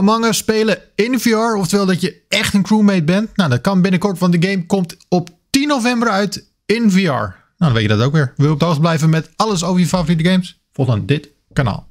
Among Us spelen in VR, oftewel dat je echt een crewmate bent. Nou, dat kan binnenkort, want de game komt op 10 november uit in VR. Nou, dan weet je dat ook weer. Wil je op de hoogte blijven met alles over je favoriete games? Volg dan dit kanaal.